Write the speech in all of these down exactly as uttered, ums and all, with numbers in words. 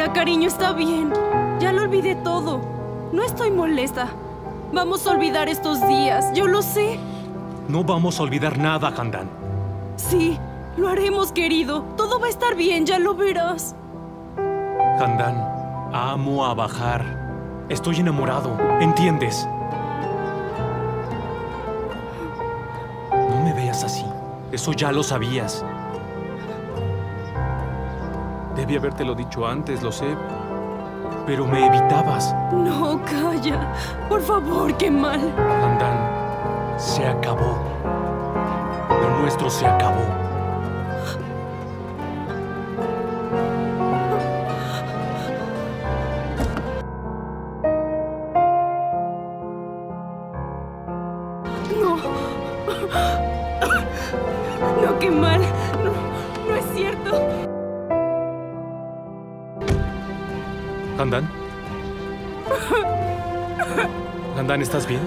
Mira, cariño, está bien. Ya lo olvidé todo. No estoy molesta. Vamos a olvidar estos días, yo lo sé. No vamos a olvidar nada, Handan. Sí, lo haremos, querido. Todo va a estar bien, ya lo verás. Handan, amo a Bahar. Estoy enamorado, ¿entiendes? No me veas así. Eso ya lo sabías. Debí habértelo dicho antes, lo sé. Pero me evitabas. No, calla. Por favor, Kemal. Handan, se acabó. Lo nuestro se acabó. No. No, Kemal. No, no es cierto. Handan. Handan, ¿estás bien?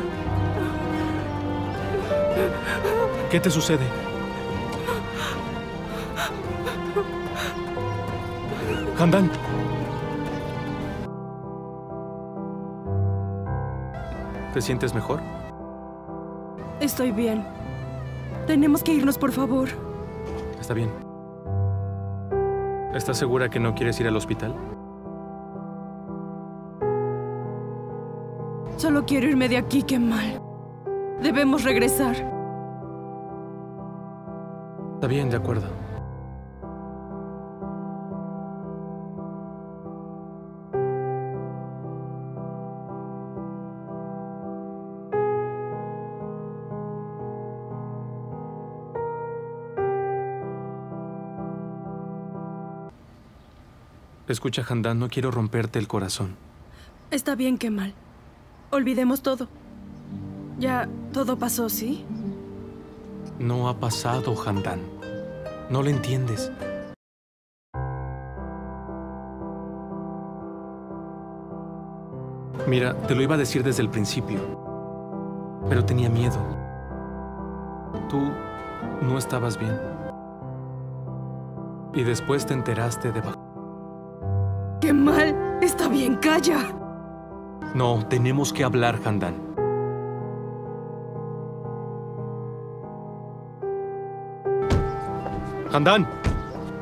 ¿Qué te sucede? Handan. ¿Te sientes mejor? Estoy bien. Tenemos que irnos, por favor. Está bien. ¿Estás segura que no quieres ir al hospital? Solo quiero irme de aquí, Kemal. Debemos regresar. Está bien, de acuerdo. Escucha, Handan, no quiero romperte el corazón. Está bien, Kemal. Olvidemos todo. Ya todo pasó, ¿sí? No ha pasado, Handan. No lo entiendes. Mira, te lo iba a decir desde el principio, pero tenía miedo. Tú no estabas bien. Y después te enteraste de... ¡Qué mal! Está bien, calla. No, tenemos que hablar, Handan. ¡Handan!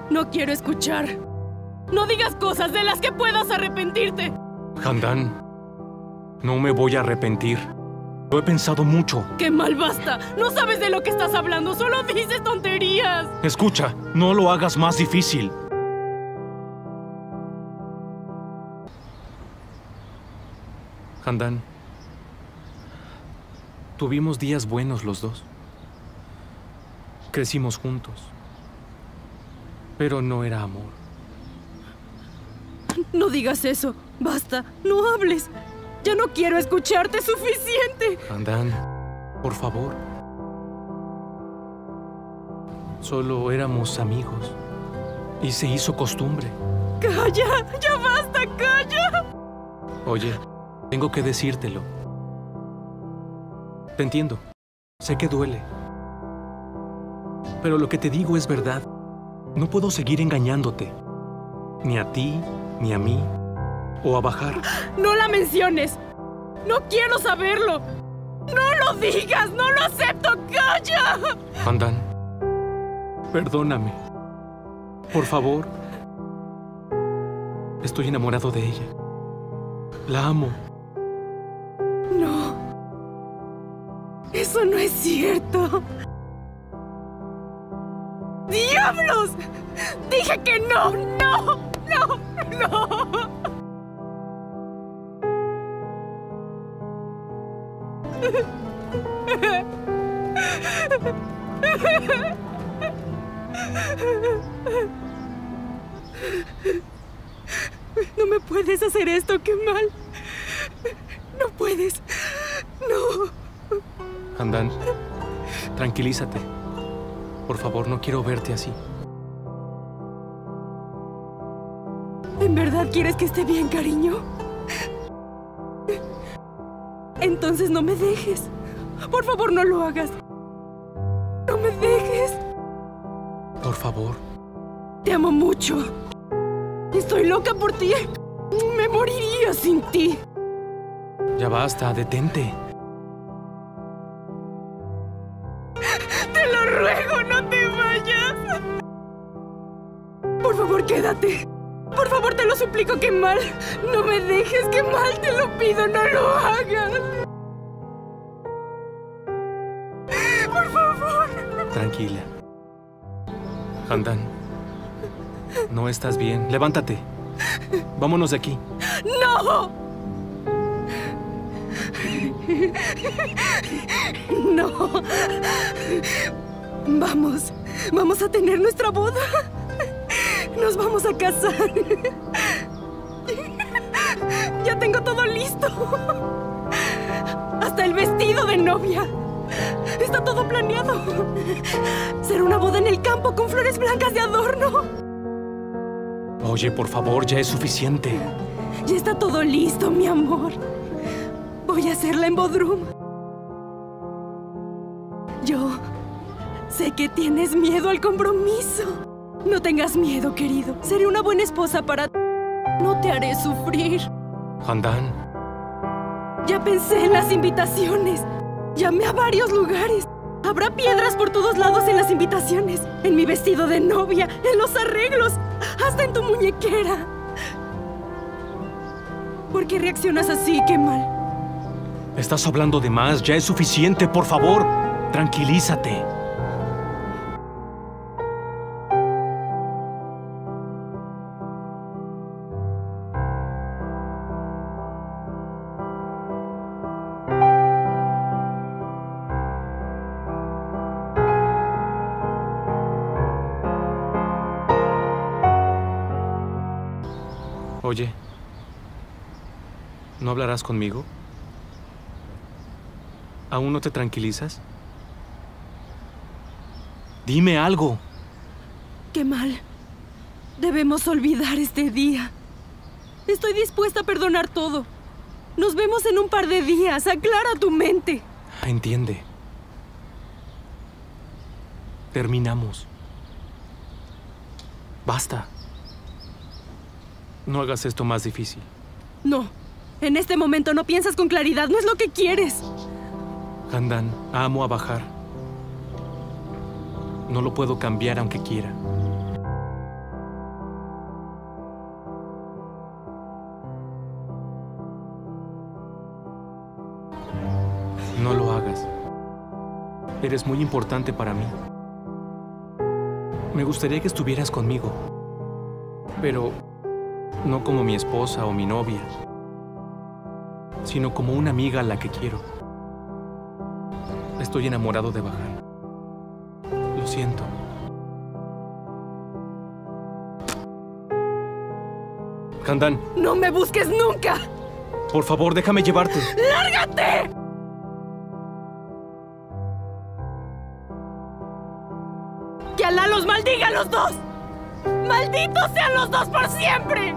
No quiero escuchar. No digas cosas de las que puedas arrepentirte. Handan, no me voy a arrepentir. Lo he pensado mucho. ¡Qué mal, basta! No sabes de lo que estás hablando. Solo dices tonterías. Escucha, no lo hagas más difícil. Handan, tuvimos días buenos los dos. Crecimos juntos. Pero no era amor. No digas eso. Basta. No hables. Ya no quiero escucharte suficiente. Handan, por favor. Solo éramos amigos. Y se hizo costumbre. ¡Calla! ¡Ya basta! ¡Calla! Oye... tengo que decírtelo. Te entiendo. Sé que duele. Pero lo que te digo es verdad. No puedo seguir engañándote. Ni a ti, ni a mí, o a Bahar. ¡No la menciones! ¡No quiero saberlo! ¡No lo digas! ¡No lo acepto! ¡Calla! Handan, perdóname. Por favor. Estoy enamorado de ella. La amo. No. Eso no es cierto. ¡Diablos! Dije que no, no, no, no. No me puedes hacer esto, qué mal. No puedes. No. Handan, tranquilízate. Por favor, no quiero verte así. ¿En verdad quieres que esté bien, cariño? Entonces no me dejes. Por favor, no lo hagas. No me dejes. Por favor. Te amo mucho. Estoy loca por ti. Me moriría sin ti. Ya basta, detente. Te lo ruego, no te vayas. Por favor, quédate. Por favor, te lo suplico, Kemal. No me dejes, Kemal, te lo pido, no lo hagas. Por favor. Tranquila. Handan, no estás bien. Levántate. Vámonos de aquí. ¡No! ¡No! Vamos. Vamos a tener nuestra boda. Nos vamos a casar. Ya tengo todo listo. Hasta el vestido de novia. Está todo planeado. Será una boda en el campo con flores blancas de adorno. Oye, por favor, ya es suficiente. Ya está todo listo, mi amor. Voy a hacerla en Bodrum. Yo sé que tienes miedo al compromiso. No tengas miedo, querido. Seré una buena esposa para ti. No te haré sufrir. Handan. Ya pensé en las invitaciones. Llamé a varios lugares. Habrá piedras por todos lados en las invitaciones. En mi vestido de novia, en los arreglos, hasta en tu muñequera. ¿Por qué reaccionas así, Kemal? Estás hablando de más. Ya es suficiente, por favor. Tranquilízate. Oye, ¿no hablarás conmigo? ¿Aún no te tranquilizas? Dime algo. Kemal, debemos olvidar este día. Estoy dispuesta a perdonar todo. Nos vemos en un par de días. Aclara tu mente. Entiende. Terminamos. Basta. No hagas esto más difícil. No. En este momento no piensas con claridad. No es lo que quieres. Handan, amo a Bahar. No lo puedo cambiar aunque quiera. No lo hagas. Eres muy importante para mí. Me gustaría que estuvieras conmigo. Pero... no como mi esposa o mi novia, sino como una amiga a la que quiero. Estoy enamorado de Bahar. Lo siento. Handan. ¡No me busques nunca! Por favor, déjame llevarte. ¡Lárgate! ¡Que Alá los maldiga a los dos! ¡Malditos sean los dos por siempre!